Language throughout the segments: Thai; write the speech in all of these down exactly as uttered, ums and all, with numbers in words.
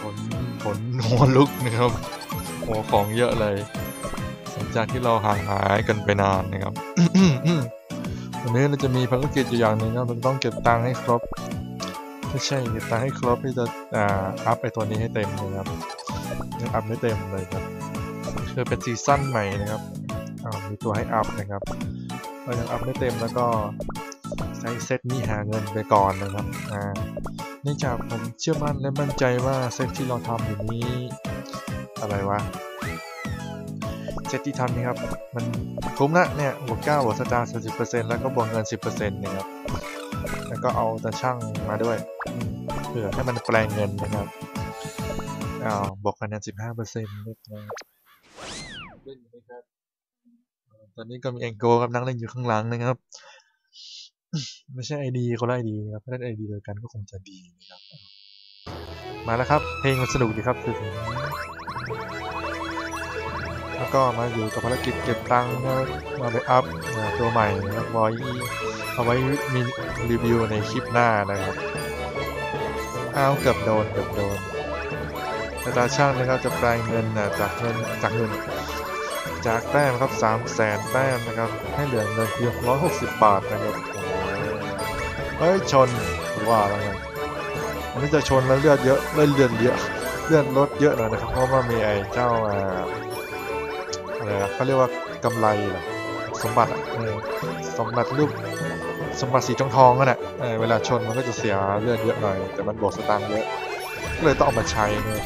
ผลผลหัวลุกนะครับโอ้ของเยอะเลยหลังจากที่เราห่างหายกันไปนานนะครับ วันนี้เราจะมีภารกิจอยู่อย่างหนึ่งครับเราต้องเก็บตังค์ให้ครบไม่ใช่เก็บตังค์ให้ครบที่จะอ่าอัพไอตัวนี้ให้เต็มนะครับยังอัพไม่เต็มเลยครับคือเป็นซีซั่นใหม่นะครับมีตัวให้อัพนะครับเรายังอัพไม่เต็มแล้วก็ใช้เซตนี้หาเงินไปก่อนนะครับเนื่องจากผมเชื่อมั่นและมั่นใจว่าเซตที่เราทำอยู่นี้อะไรวะเซตที่ทำนี่ครับมันคุ้มละเนี่ยบวกเก้าบวกสตาร์สิบเปอร์เซ็นต์แล้วก็บวกเงินสิบเปอร์เซ็นต์นะครับแล้วก็เอาตาช่างมาด้วยเผื่อให้มันแปลงเงินนะครับอ้าวบวกคะแนนสิบห้าเปอร์เซ็นต์นะครับตอนนี้ก็มีแองโกลกับนั่งเล่นอยู่ข้างหลังนะครับไม่ใช่ไอดีเขาไล่ดีนะครับถ้าเล่นไอดีเดียวกันก็คงจะดีนะครับมาแล้วครับเพลงมันสนุกดีครับคือถึงแล้วก็มาอยู่กับภารกิจเก็บตังค์มาไปอัพตัวใหม่นะครับไว้เอาไว้มีรีวิวในคลิปหน้านะครับอ้าวเกือบโดนเกือบโดนอัตราช่างนะครับจะแปลงเงินจากเงินจากเงินจากแต้มครับ สามแสน แต้มนะครับให้เหลือเงินเพียงหนึ่งร้อยหกสิบบาทนะครับเฮ้ยชนว่าแล้วไงวันนี้จะชนแล้วเลือดเยอะเลือดเลือดเยอะเลือดลดเยอะหน่อยนะครับเพราะว่ามีไอ้เจ้าอะไรนะเขาเรียกว่ากำไรเหรอสมบัติสมบัติรูปสมบัติสีทองทองนั่นแหละเวลาชนมันก็จะเสียเลือดเยอะหน่อยแต่มันบวกสตางค์เยอะก็เลยต้องเอามาใช้เนี่ย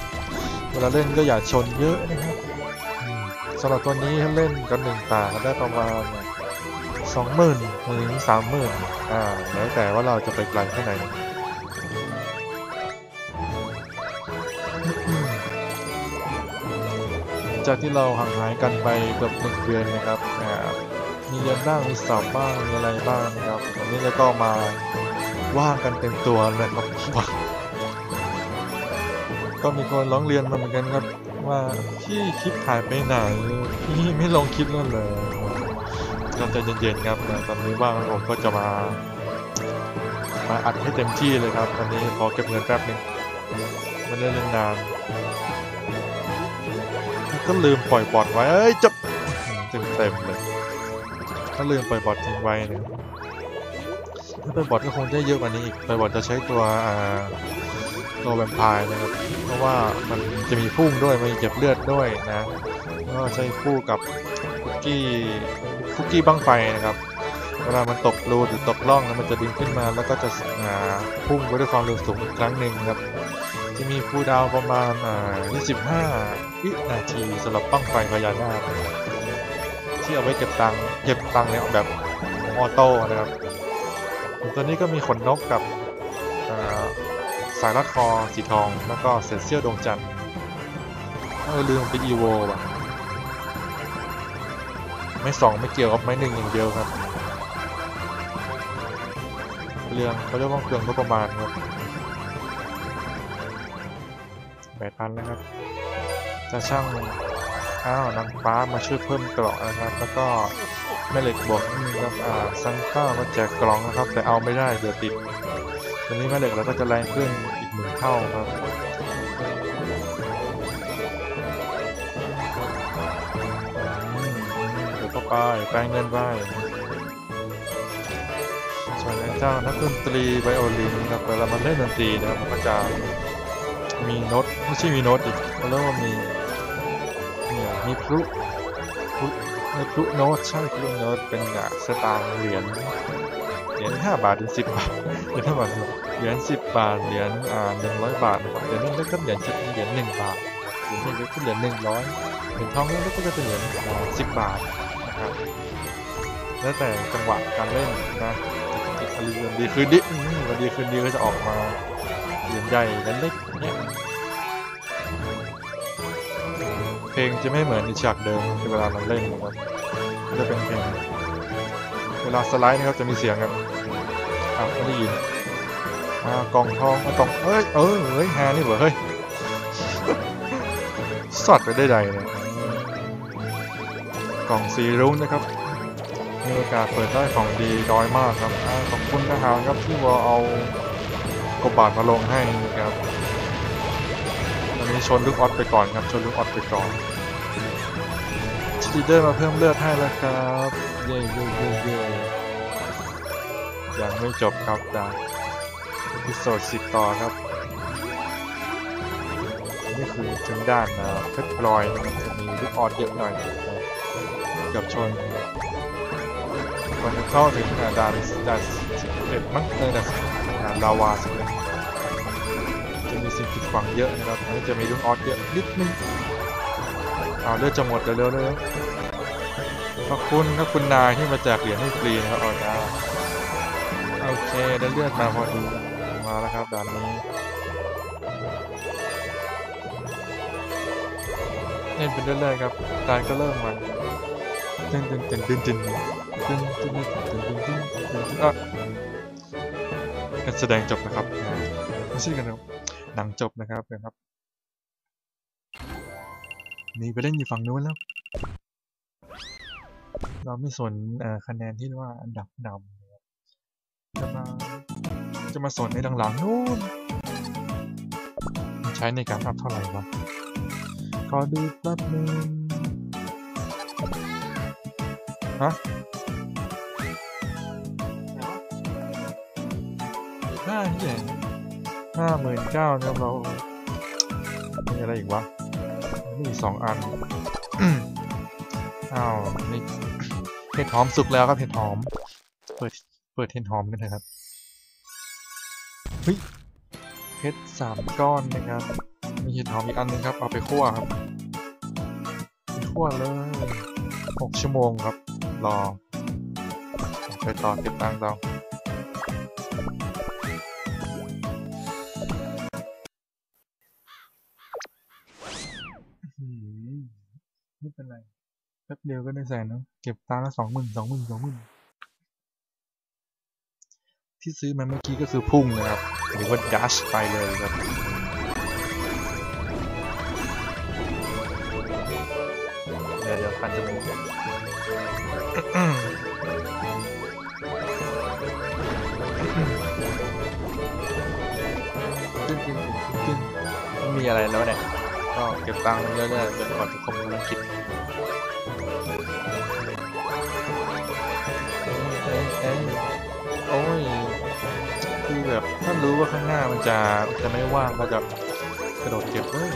เวลาเล่นก็อย่าชนเยอะนะครับสำหรับตัวนี้เล่นกันหนึ่งตาได้ประมาณสองหมื่นถึงสามหมื่นอ่าแล้วแต่ว่าเราจะไปไกลแค่ไหนจากที่เราห่างหายกันไปเกือบหนึ่งเดือนนะครับอ่ามีเรียนบ้างมีสอบบ้างมีอะไรบ้างนะครับวันนี้แล้วก็มาว่างกันเต็มตัวเลยครับก็มีคนร้องเรียนมาเหมือนกันครับว่าพี่คลิปหายไปไหนพี่ไม่ลงคลิปนั่นเลยเราจะเย็นๆครับตอนนี้ว่างผมก็จะมามาอัดให้เต็มที่เลยครับตอนนี้พอเก็บเงินแป๊บนึงมันเล่นนานก็ลืมปล่อยบอทไว้เอ้ยจับเต็มๆเลยถ้าลืมปล่อยบอททิ้งไว้เนี่ยถ้าปล่อยบอทก็คงจะเยอะกว่านี้อีกปล่อยบอทจะใช้ตัวตัวแวมไพร์นะครับเพราะว่ามันจะมีพุ่งด้วยมันเก็บเลือดด้วยนะก็ใช้คู่กับคุกกี้คุกกี้บังไฟนะครับเวลามันตกรูหรือตกล่องแล้วมันจะดึงขึ้นมาแล้วก็จะพุ่งไปด้วยความเร็วสูงอีกครั้งหนึ่งครับจะมีคูลดาวน์ประมาณยี่สิบห้าวินาทีสำหรับบังไฟพญานาคที่เอาไว้เก็บตังค์เก็บตังค์เนี่ยแบบออโต้นะครับตัวนี้ก็มีขนนกกับสายรัดคอสีทองแล้วก็เศษเสี้ยวดวงจันทร์เออลืมไปอีโวว่ะไม่สองไม่เกี่ยวกับไม่หนึ่งอย่างเดียวครับเรื่องเขาเรียกว่าเรื่องงบประมาณครับแปดพันนะครับจะช่างอ้าวนางฟ้ามาช่วยเพิ่มเกราะนะครับแล้วก็แม่เหล็กบดนะครับอ่าซันต้ามาแจกกล่องนะครับแต่เอาไม่ได้เดี๋ยวติดตอนนี้แม่เหล็กเราก็จะแรงขึ้นอีกหนึ่งเท่าครับเดี๋ยวก็ไปแปลงเงินไปส่วนเจ้านักดนตรีไวโอลินครับเวลามันเล่นดนตรีนะครับมันก็จะมีโน้ตไม่ใช่มีโน้ตอีกเขาเรียกว่ามีมีพลุมีพลุโน้ตใช่พลุโน้ตเป็นสตางค์เหรียญเหรียญห้าบาทถึงสิบบาทเหรียญห้าบาทเหรียญสิบบาทเหรียญอ่าหนึ่งร้อยบาทเหรียญเล็กก็เหรียญสิบเหรียญหนึ่งบาทเหรียญเล็กก็เหรียญหนึ่งร้อยเหรียญทองเล็กก็จะเป็นเหรียญสิบบาทนะครับแล้วแต่จังหวะการเล่นนะเหรียญดีคืนดีวันดีคืนดีก็จะออกมาเหรียญใหญ่เหรียญเล็กเนี่ยเพลงจะไม่เหมือนในฉากเดิมเวลามันเล่นนะครับจะเป็นเพลงเวลาสไลด์นะครับจะมีเสียงครับอ้าวไม่ได้ยินอ้าวกล่องทองอ้าวกล่องเอ้ยเออเฮ้ยแฮร์นี่เหรอเฮ้ยสอดไปได้ใดเนี่ยกล่องสีรุ้งนะครับมีโอกาสเปิดได้ของดีน้อยมากครับขอบคุณทหารครับที่ว่าเอากบบาทมาลงให้นะครับ ชนลูกออดไปก่อนครับชนลูกออดไปก่อนชีเดอร์มาเพิ่มเลือดให้แล้วครับเย่เย่เย่เย่ยังไม่จบครับจากเอพิโซดสิบต่อครับนี่คือถึงด้านเพชรพลอยจะมีลูกออดเยอะหน่อยกับชนมันจะเข้าถึงด่านด่านสิบเอ็ดมั้งเลยนะด่านลาวาสิบเอ็ดจะมีสิ่งผิดหวังเยอะนะครับนี่จะมีลูกออดเยอะนิดนึงเอาเลือดจะหมดเร็วๆเลยขอบคุณถ้าคุณนายที่มาแจกเหรียญให้ฟรีนะครับออด้าโอเคได้เลือดมาพอดีมาแล้วครับด่านนี้เล่นเป็นเรื่อยๆครับด่านก็เริ่มมาตึ้งตึ้งตึ้งตึ้งตึ้งตึ้งตึ้งตึ้งตึ้งตึ้งตึ้งตึ้งอ่ะการแสดงจบนะครับไม่ใช่กันครับหนังจบนะครับนะครับมีไปเล่นอยู่ฝั่งนู้นแล้วเราไม่สนคะแนนที่ว่าอันดับนำจะมาจะมาสนในหลังๆนู้นใช้ในการอัพเท่าไหร่วะขอดูแป๊บนึงฮะห้าที่ไหนห้าหมื่นเก้าครับเรามีอะไรอีกวะมีสองอันอ้าวนี่เห็ดหอมสุกแล้วครับเห็ดหอมเปิดเปิดเห็ดหอมกันนะครับเฮ้ยเห็ดสามก้อนนะครับมีเห็ดหอมอีกอันนึงครับเอาไปคั่วครับคั่วเลยหกชั่วโมงครับรอไปต่อเก็บตังค์เราไม่เป็นไรแป๊บเดียวก็ได้แสนแล้วเก็บตังค์ละสองหมื่นสองหมื่นสองหมื่นที่ซื้อมาเมื่อกี้ก็คือพุ่งเลยครับหรือว่าดัชไปเลยครับเดี๋ยวเดี๋ยวคันจมูกมีอะไรแล้วเนี่ยก็เก็บตังค์เรื่อยๆจนกว่าจะครบธุรกิจโอ้ยคือแบบถ้ารู้ว่าข้างหน้ามันจะจะไม่ว่างก็จะกระโดดเก็บเลย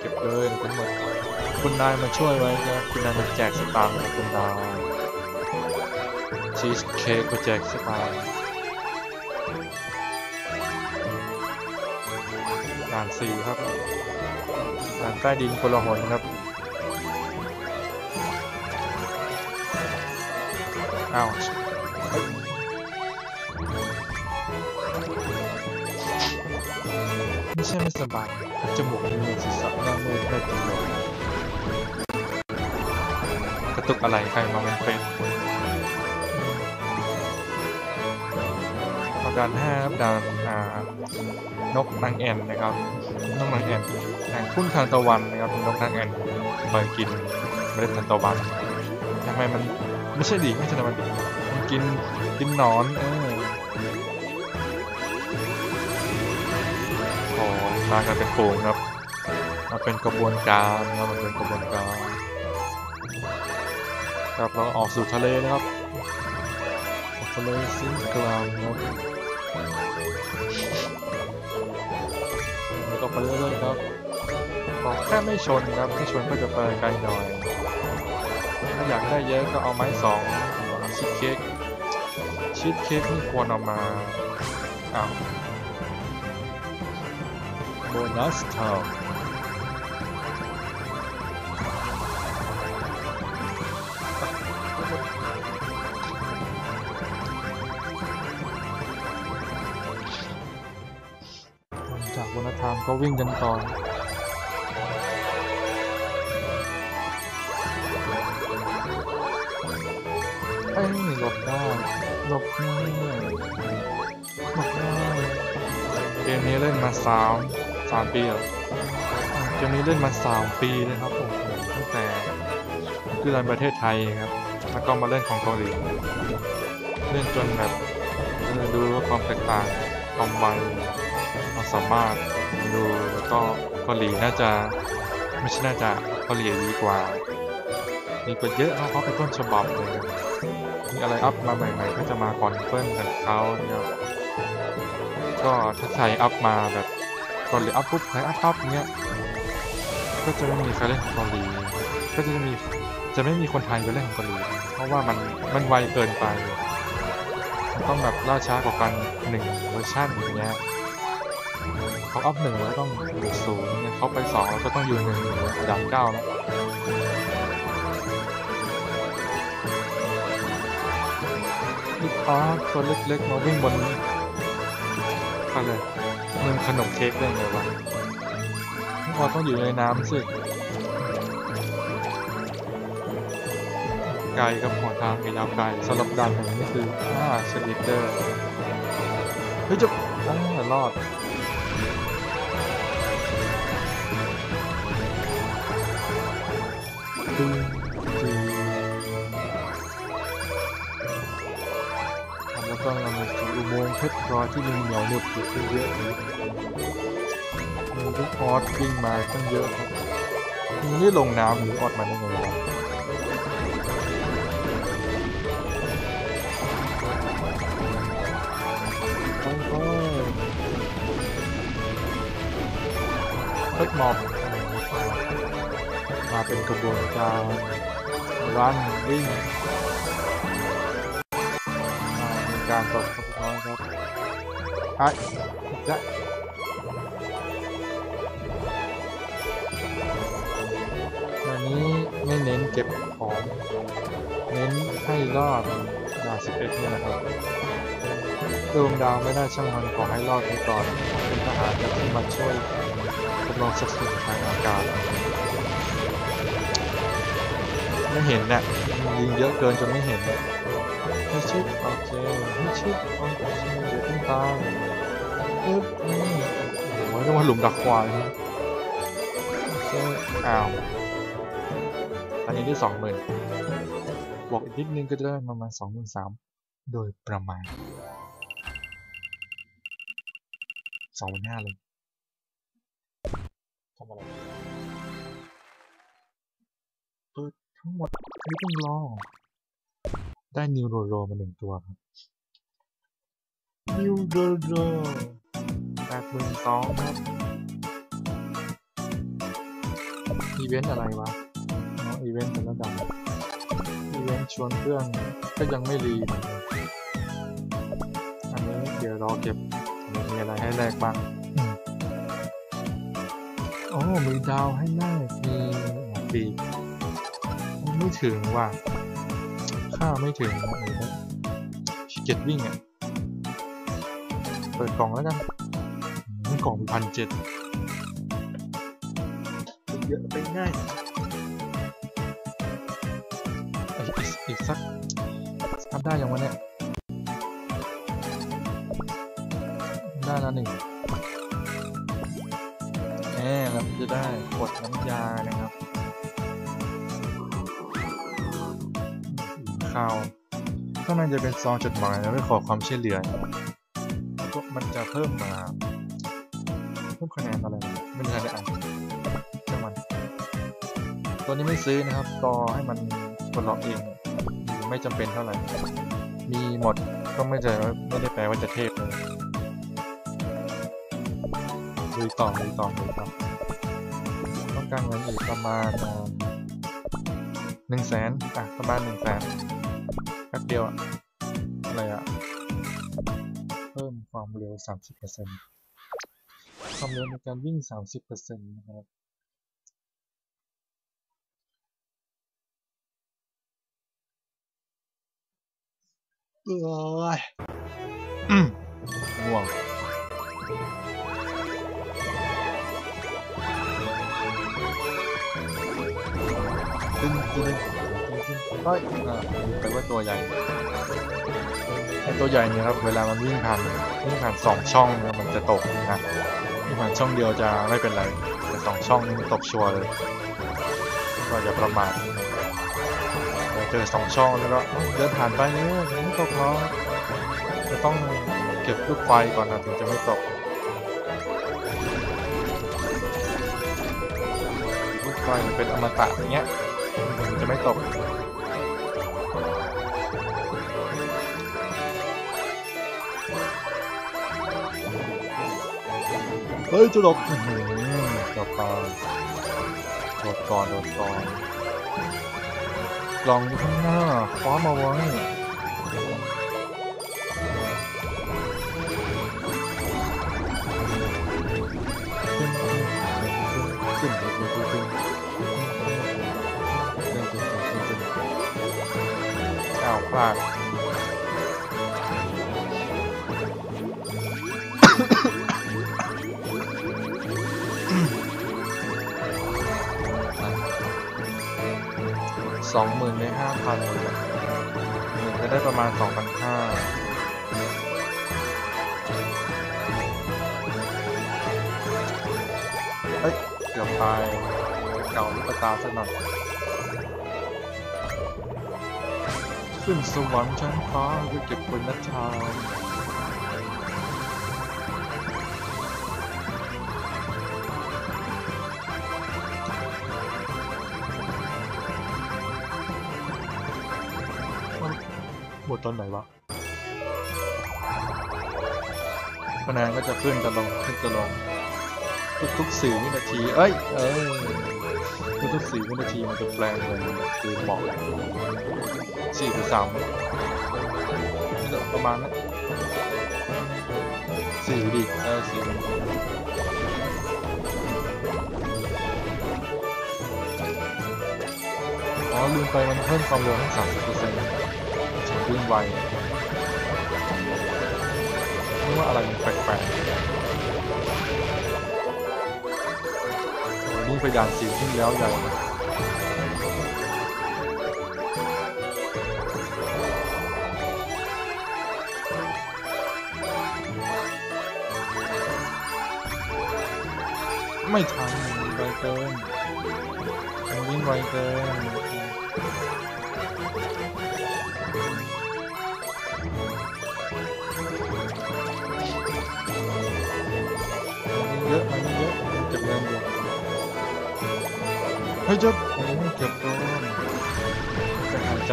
เก็บเลยทั้งหมดคุณนายมาช่วยไว้นะคุณนายมาแจกสตางค์นะคุณนายชีสเค้กก็แจกสตางค์ด่านสี่ครับด่านใต้ดินโกลาหลครับอ้าวไม่ใช่ไม่สบายจมูกมีมือสีสันหน้ามือไม่ติดลมกระตุกอะไรใครมาเป็นเป็นด่านห้าครับด่านนกนางแอ่นนะครับนกนางแอ่นแห่งพุ่นทานตะวันนะครับนกนางแอ่นคอยกินเมล็ดทานตะวันทำไมมันไม่ใช่ดิไม่ใช่ทานตะวันมันกินกินหนอนเออโอ้มากันเป็นโขงครับมาเป็นกระบวนการนะมันเป็นกระบวนการครับเราออกสู่ทะเลนะครับออกทะเลซิ่งกลางครับแล้วก็ไปเรื่อยๆครับบอกแค่ไม่ชนครับไม่ชนก็จะไปไกลหน่อยถ้าอยากได้เยอะก็เอาไม้สองชีสเค้กชีสเค้กที่ควรเอามาอ้าวโบนัสทาวน์ก็วิ่งกันต่อไอ้หลบได้หลบได้หลบได้เกมนี้เล่นมาสามสามปีแล้วเกมนี้เล่นมาสามปีเลยครับผมตั้งแต่ที่ในประเทศไทยครับแล้วก็มาเล่นของเกาหลีเล่นจนแบบดูว่าความแตกต่างความไวความสามารถดู ก็เกาหลีน่าจะไม่ใช่น่าจะเกาหลีดีกว่ามีกว่าเยอะเพราะเขาเป็นต้นฉบับเลยมีอะไรอัพมาใหม่ๆก็จะมาก่อนเพิ่มกันเขาเนี่ยก็ถ้าใครอัพมาแบบเกาหลีอัพปุ๊บใครอัพปั๊บเนี้ยก็จะไม่มีใครเล่นของเกาหลีก็จะมีจะไม่มีคนไทยไปเล่นของเกาหลีเพราะว่ามันมันไวเกินไปต้องแบบล่าช้ากว่ากันหนึ่งเวอร์ชันอย่างเงี้ยเขาอัพหนึ่งแล้วต้องอยู่ศูนย์เขาไปสองแล้วก็ต้องอยู่หนึ่งระดับเก้านะลูกค้าตัวเล็กๆมาวิ่งบนอะไรมึงขนมเค้กได้ไงวะเราต้องอยู่ในน้ำสิไกลกับหัวทางกับยาวไกลสำหรับด่านแห่งนี้คือห้า สลิดเดอร์ เฮ้ยจบนั่นรอดดูดูแล้วก็เรามีอุโมงค์เพชรร้อยที่มีเหนียวหนุบอยู่เยอะมีลูกออดวิ่งมาตั้งเยอะมึงนี่ลงน้ำหรือออดมาได้ไงวะเพชรมอบมาเป็นกระบวนการรันวิ่งเป็นการตบน้อยครับไอ้ยักษ์วันนี้ไม่เน้นเก็บของเน้นให้รอดด่านสิบเอ็ดเนี่ยนะครับดวงดาวไม่ได้ช่างมันขอให้รอดไปก่อนเป็นทหารที่มาช่วยทดลองสักสิ่งทางอากาศไม่เห็นนะยิงเยอะเกินจนไม่เห็นนะให้ชิดโอเคให้ชิดโอเคเดี๋ยวต้องตามปึ๊บนี่โอ้ยเรียกว่าหลุมดักควายโอเคอ้าวอันนี้ได้สองหมื่นบอกอีกนิดนึงก็จะได้ประมาณสองหมื่นสามโดยประมาณสองหมื่นห้าเลยทำอะไรเปิดทั้งหมดไม่ต้องรอได้นิวโรโรมาหนึ่งตัวครับนิวโรโรแปดหมื่นสองครับอีเวนต์อะไรวะน้องอีเวนต์เป็นระดับอีเวนต์ชวนเพื่อนก็ยังไม่รีอันนี้เดี๋ยวรอเก็บมีอะไรให้แลกบ้างโอ้มีดาวให้แลกมีปีกไม่ถึงว่ะค่าไม่ถึงชิเก็ตวิ่งอ่ะเปิดกล่องแล้วกันกล่องพันเจ็ดเยอะไปง่ายอีกสักทำได้ยังวะเนี่ยได้แล้วหนึ่งเราจะได้กดน้ำยานะครับข่าวข้างในจะเป็นซองจดหมายแล้วไปขอความช่วยเหลือแล้วก็มันจะเพิ่มมาเพิ่มคะแนนอะไรไม่ได้อ่านเจ้ามันตัวนี้ไม่ซื้อนะครับต่อให้มันกดล็อกเองไม่จำเป็นเท่าไหร่มีหมดก็ไม่จะไม่ได้แปลว่าจะเทพเลยดูต่อดูต่อดูต่อต้องการเงินอีกประมาณหนึ่งแสนอ่ะประมาณหนึ่งแสนแป๊บเดียวอะไรอ่ะเพิ่มความเร็ว สามสิบเปอร์เซ็นต์ ความเร็วในการวิ่ง สามสิบเปอร์เซ็นต์ นะครับเอ้ยง่วงตึ้งตึ้งก็แปลว่าตัวใหญ่ไอตัวใหญ่เนี่ยครับเวลามันวิ่งผ่านวิ่งผ่านสองช่องมันจะตกนะวิ่งผ่านช่องเดียวจะไม่เป็นไรแต่สองช่องนี้มันตกชัวร์เลยก็อย่าประมาทเจอสองช่องแล้วก็เดินผ่านไปเนี่ยไม่ตกหรอกจะต้องเก็บลูกไฟก่อนนะถึงจะไม่ตก ปล่อยมันเป็นอมตะอย่างเงี้ยมันจะไม่ตกเฮ้ยจะหลบหลบก่อนหลบก่อนหลบก่อนลองอยู่ข้างหน้าคว้ามาไว้พลาด สองหมื่นในห้าพันมันจะได้ประมาณสองพันห้าเฮ้ยเกือบตายเก่าลูกตาซะหน่อยขึ้นสวรรค์ชั้นฟ้าไปเก็บผลนัชชาหมดตอนไหนวะคะแนนก็จะขึ้นจะลงขึ้นจะลงทุกๆสี่วินาทีเอ้ยเออทุกๆสี่วินาทีมันจะแปลงเลยคือบอกสี่หรือสามประมาณนั้นสี่ดิเออสี่อ๋อลืมไปมันเพิ่มความเร็วทั้งสามสิบเปอร์เซ็นต์ถึงวิ่งไวไม่ว่าอะไรมันแปลกๆนี่ไปด่านสี่ขึ้นแล้วใหญ่ไม่ทันไวเกินมันวิ่งไวเกินเยอะมันเยอะเก็บเงินอยู่เฮ้ยเจ็บโอ้เจ็บตัวจะหายใจ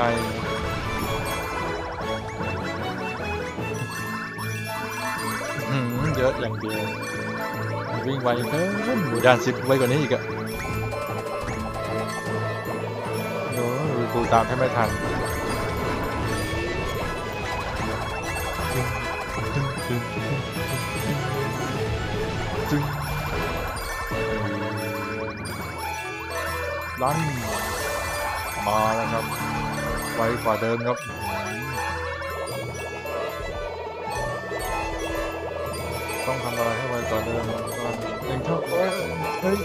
เยอะอย่างเดียววิ่งไวเพิ่มหมู่ด่านสิบไวกว่านี้อีกอะโน้ดูตามให้ไม่ทันลั่นมาแล้วครับไวกว่าเดิมครับต้องทำอะไรให้ไวกว่าเดิมเองเท่าเอ้ยเฮ้ย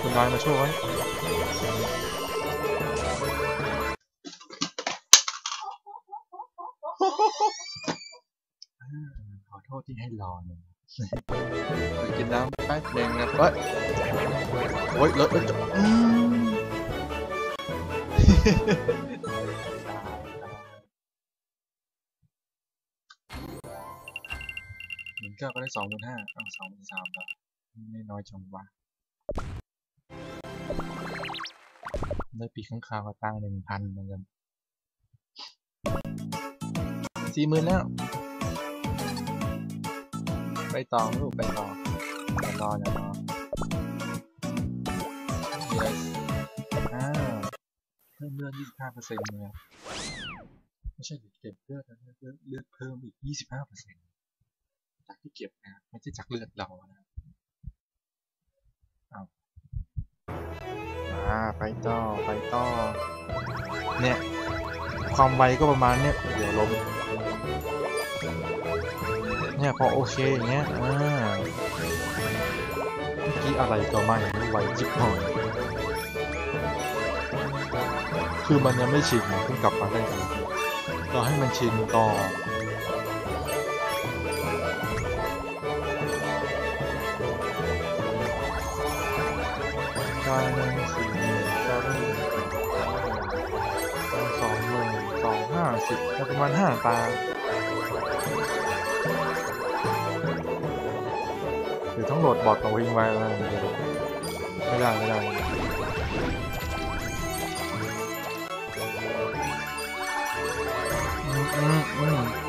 คุณนายมาช่วยไว้ขอโทษที่ให้รอหนึ่งไปกินน้ำแป๊บนึงนะเฮ้ยโอ้ยรถจะอืมก็ได้สองหมื่นห้าเอาสองหมื่นสามแล้วไม่น้อยจังวะได้ปีข้างคาวก็ตั้งหนึ่งพันเหมือนกันสี่หมื่นแล้วไปต่อลูกไปต่ออย่ารออย่ารอ yes อ้าวเพิ่มเลือดยี่สิบห้าเปอร์เซ็นต์เลยไม่ใช่เก็บเลือดนะเลือดเลือดเพิ่มอีกยี่สิบห้าเปอร์เซ็นต์ที่เก็บนะไม่ใช่จากเลือดเรานะเอามาไปต่อไปต่อเนี่ยความไวก็ประมาณเนี้ยเดี๋ยวลมเนี่ยพอโอเคอย่างเงี้ยอ่าเมื่อกี้อะไรก็ไม่ไวจิ๊บหน่อยคือมันยังไม่ชินเพิ่งกลับมาได้เราให้มันชินต่อสองหนึ่งสี่หนึ่งสองหนึ่งสองหนึ่งสองห้าสิบประมาณห้าตาหรือต้องโหลดบอทมาวิ่งไวเลย ไม่ได้ไม่ได้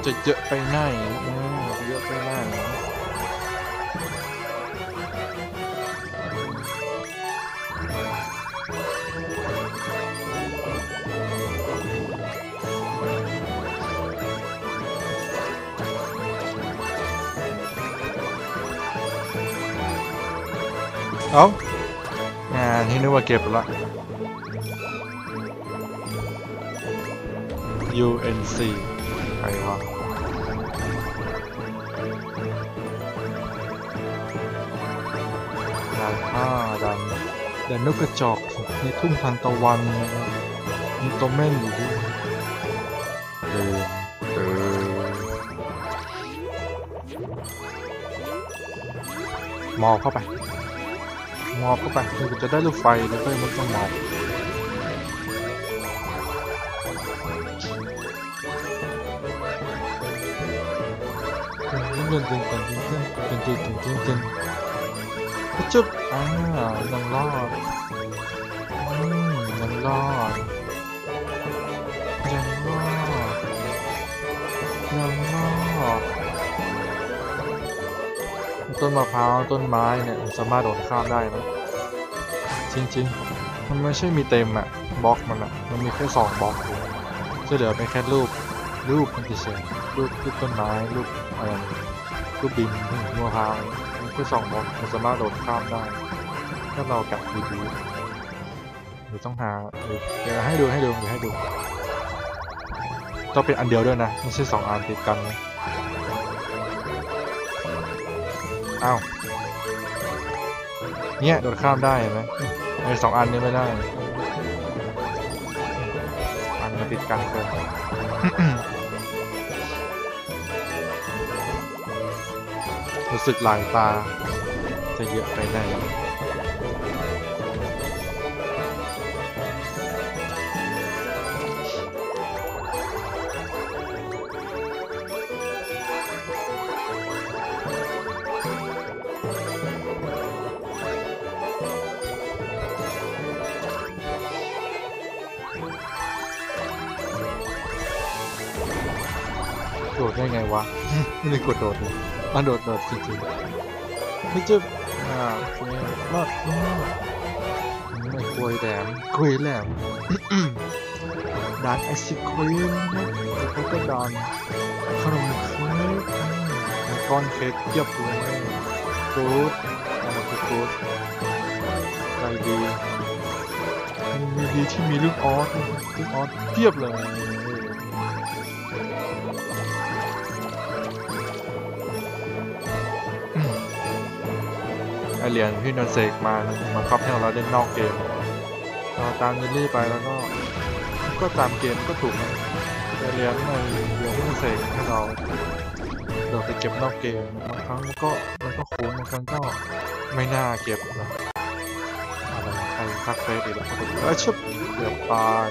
จะเยอะไปไหนเยอะไปไหนเอ้าอ่าที่นึกว่าเก็บละ ยู เอ็น ซี ใครวะด่านห้าด่านด่านนกกระจอกในทุ่งทานตะวันมีตัวแม่นอยู่ด้วยเดินเดินมองเข้าไปมอบเข้าไปมันจะได้ลูกไฟแล้วก็มันต้องมอบตึ้งตึ้งตึ้งตึ้งตึ้งตึ้งตึ้งตึ้งจุ๊บอ่ายังรอดยังรอดยังรอดยังรอดต้นมะพร้าวต้นไม้เนี่ยสามารถโดดข้ามได้นะจริงๆมันไม่ใช่มีเต็มอะบล็อกมันอะมันมีแค่สองบล็อกจะเหลือเป็นแค่รูปรูปมันจะเฉยรูปรูปต้นไม้รูปอะไรรูปดินมะพร้าวมีแค่สองบล็อกมันสามารถโดดข้ามได้ถ้าเรากลับดีๆหรือต้องหาเดี๋ยวให้ดูให้ดูเดี๋ยวให้ดูต้องเป็นอันเดียวด้วยนะไม่ใช่สองอันติดกันนะอ้าวเนี่ยโดดข้ามได้ไหมไอ้สองอันนี้ไม่ได้อันมันติดกันเกิน รู้สึกหลายตาจะเยอะไปไหนโดดได้ไงวะไม่ได้กดโดดเลยมันโดดโดดจริงๆไม่เจ็บอ่าโอเครอดไม่คุยแหลมคุยแหลมดันไอซิครีมนะแล้วก็ดันขนมเค้กก้อนเค้กเยอะเลยกู๊ดอะไรกู๊ดอะไรดีมีดีที่มีลูกออสลูกออสเทียบเลยไอเหรียญที่นนเสกมามาครอบให้เราเล่นนอกเกมเราตามเยลลี่ไปแล้วก็ก็ตามเกมก็ถูกไอเหรียญในเหรียญที่นนเสกให้เราเราไปเก็บนอกเกมบางครั้งก็มันก็คุ้มบางครั้งก็ไม่น่าเก็บนะอะไรใครทักเฟซอีกแล้วเออชุบเดือดตาย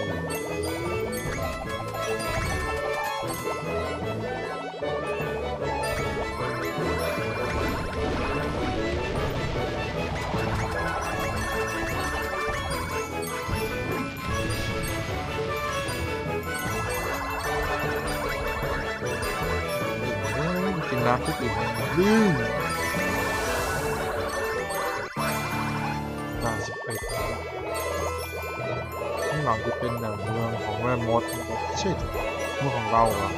น้ำทุกอีกลื่นตาสิบเอ็ดข้างหลังจะเป็นเมืองของแม่มดใช่เมืองของเราอะ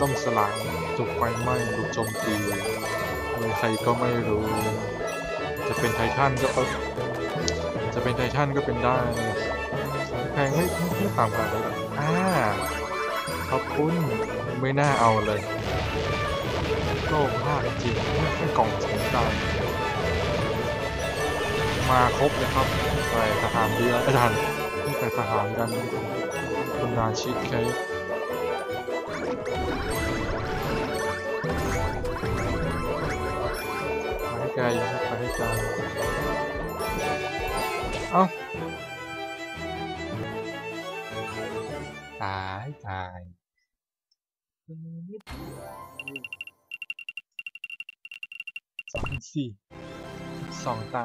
ล่มสลายถูกไฟไหม้ถูกโจมตีมีใครก็ไม่รู้จะเป็นไททันก็เออจะเป็นไททันก็เป็นได้แพงไม่ไม่ต่างกันเลยอ่าขอบคุณไม่น่าเอาเลยโล่งมากจริงแค่กล่องสองตามาครบเลยครับใส่ทหารเรืออาจารย์ใส่ทหารกันคุณนาชิดใครไปให้ไกลครับไปให้ไกลเอ้าตายตายสองสี่สองตา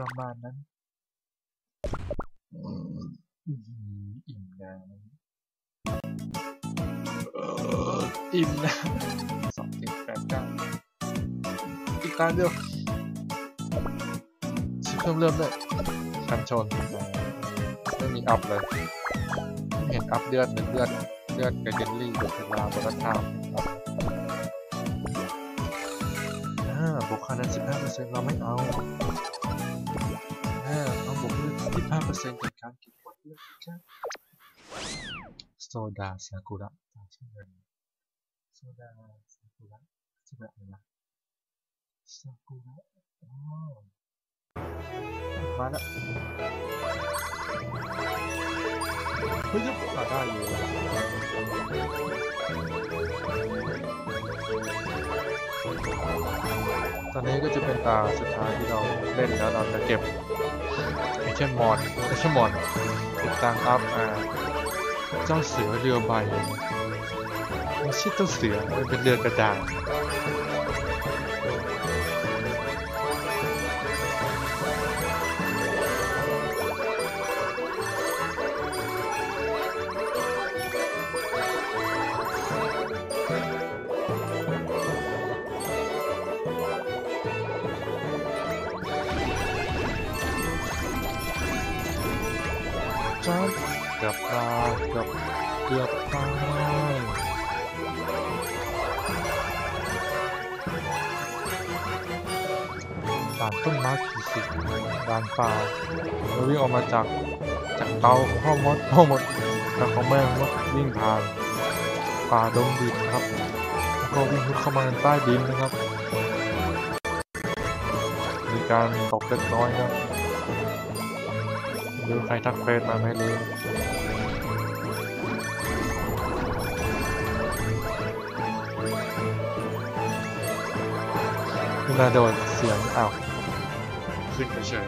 ประมาณนั้นอิ่มน้ำอิ่มน้ำสองเจ็ดแปดเก้าอีกการเดียวชิปเริ่มเริ่มเลยคันชนไม่มีอัพเลยเห็นอัพเดือดเป็นเดือดเดือดกับเจนลี่กับเวลาบนทางบวกคะแนน สิบห้าเปอร์เซ็นต์ เราไม่เอาเอาบวกเลือด สิบห้าเปอร์เซ็นต์ จากการกินบวกเลือดครับโซดาซากุระตามชื่อเดิมโซดาซากุระชื่อแบบไหนนะซากุระอ๋อมาแล้วเฮ้ยมาได้เลยตอนนี้ก็จะเป็นตาสุดท้ายที่เราเล่นแล้วเราจะเก็บไม่ใช่มอนไม่ใช่มอนเก็บตังค์อัพอ่าเจ้าเสือเรือใบไม่ใช่เจ้าเสือมันเป็นเรือกระดาษเกือบตายเกือบเกือบตายด่านต้นไม้ผีสิงด่านป่าเราวิ่งออกมาจากจากเตาของพ่อมดพ่อมดแต่ของแม่มดวิ่งผ่านป่าดงดินครับแล้วก็วิ่งเข้ามาใต้ดินนะครับมีการตกเล็กน้อยครับหรือใครทักเฟซมาไม่รู้เวลาโดนเสียงอ้าวขึ้นไปเฉย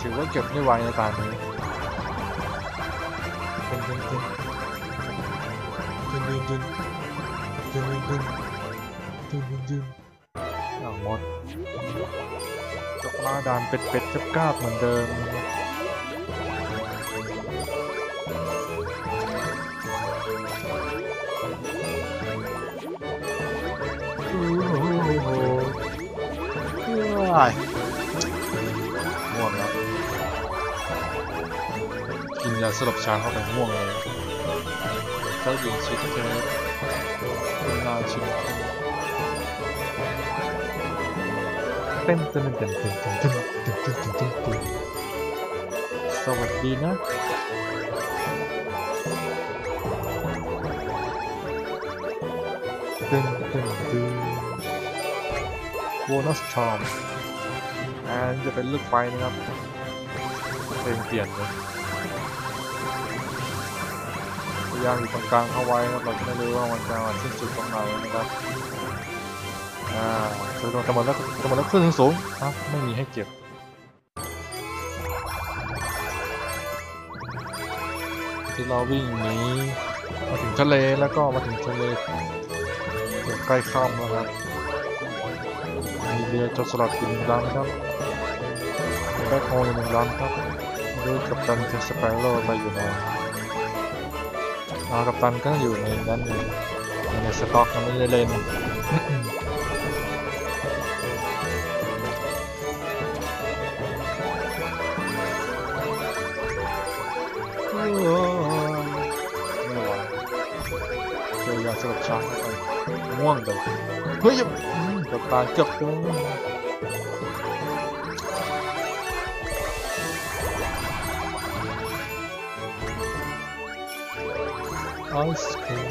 ถือว่าเก็บได้ไวในตานี้ดึงดึงดึงดึงดึงดึงดึงดึงดึงดึงอ้าวหมดจบมาดานเป็ดเป็ดจับกาบเหมือนเดิมง่ายง่วงแล้วกินยาสลบช้างเข้าไปง่วงเลยเจ้าหญิงชิคเก้คุณนาชิเต้นเต้นเต้นเต้นเต้นเต้นเต้นเต้นเต้นเต้นสวัสดีนะเต้นเต้นเต้นโบนัสทอมอ่าจะเป็นลูกไฟนะครับเต้นเปลี่ยนเลยพยายามอยู่ตรงกลางเข้าไว้ครับเราไม่รู้ว่ามันจะสิ้นสุดตรงไหนนะครับอ่าจำนวนจำนวนแล้วจำนวนแล้วขึ้นสูงครับไม่มีให้เก็บที่เราวิ่งหนีมาถึงทะเลแล้วก็มาถึงทะเลใกล้ข้ามแล้วครับมีเรือจอดสลัดกินล้างครับแบ็คโฮล์หนึ่งล้างครับด้วยกัปตันเจสเปโร่ไปอยู่ในอ่ากัปตันก็อยู่ในนั้นในสต็อกมันไม่ได้เล่นสลับช้างไปง่วงเลยเฮ้ยเกือบตายเกือบตายไอศครีม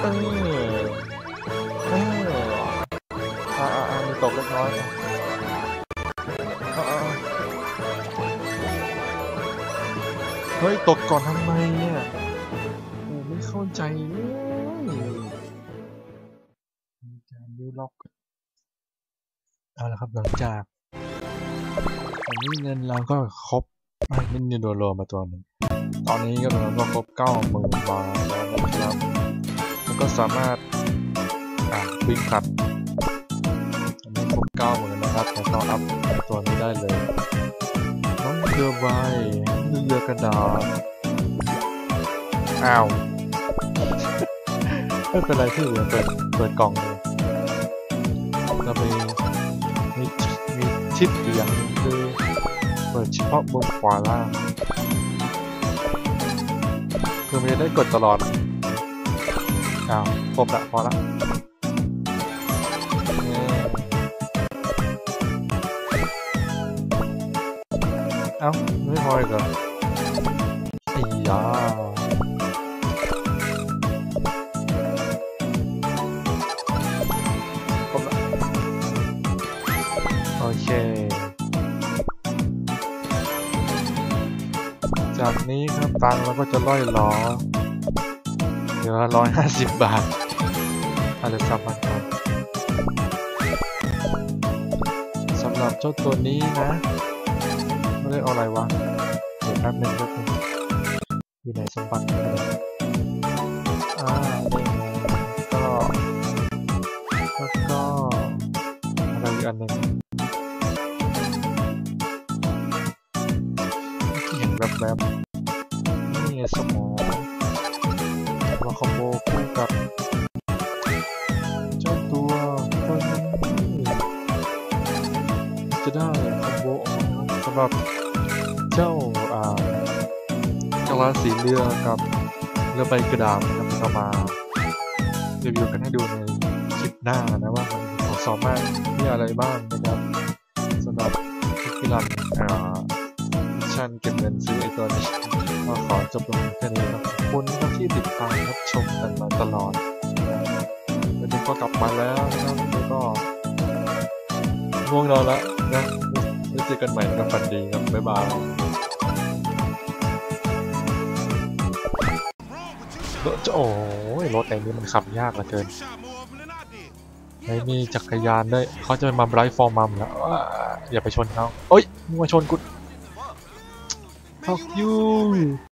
เออเออตกเล็กน้อยเฮ้ยตกก่อนทำไมเนี่ยโอ้ไม่เข้าใจเลยมีการยื้อล็อกเอาละครับหลังจาก อันนี้เงินเราก็ครบนิดนิดโดนโลมาตัวหนึ่งตอนนี้ก็เราก็ครบเก้าหมื่นบาทแล้วนะครับมันก็สามารถบินขัดอันนี้ครบเก้าหมื่นนะครับแล้วก็อัพตัวนี้ได้เลยน้องเรือใบเรือกระดาษอ้าวไม่เป็นไรที่เหลือเปิดเปิดกล่องเลยเราไปมีมีชิดอย่างคือเปิดเฉพาะบนขวาล่างคือมันจะได้กดตลอดอ้าวครบละพอละเอ้าไม่พออีกเหรอไอ้ยาจากนี้ครับตังเราก็จะล่อยล้อเดี๋ยวร้อยห้าสิบบาทอาจจะสับบันครับสำหรับเจ้าตัวนี้นะไม่ได้เอาอะไรวะเดี๋ยวแป๊บนึงแป๊บนึงอยู่ในสมบัติเลยอ่าก็ก็ก็อะไรอีกอันหนึ่งแบบนี่สมองเราคอมโบคู่กับเจ้าตัวตัวนี้จะได้คอมโบสำหรับเจ้าอ่าเจ้าราศีเรือกับเรือใบกระดาษนะครับจะมารีวิวกันให้ดูในคลิปหน้านะว่ามันของสองมากมีอะไรบ้างนะครับสำหรับคลิปที่รันอ่าเก็บเงินซื้อไอตัวนี้ก็ขอจบลงแค่นี้ครับขอบคุณที่ติดตามรับชมกันมาตลอดวันนี้ก็กลับมาแล้วนะครับแล้วก็ง่วงนอนแล้วนะไว้เจอกันใหม่นะครับฝันดีครับบ๊ายบายรถโอ้ยรถไอ้นี้มันขับยากเหลือเกินไอ้นี่จักรยานด้วยเขาจะมาไบรท์ฟอร์มัมแล้วอย่าไปชนเขาเอ้ยมึงมาชนกูFuck you!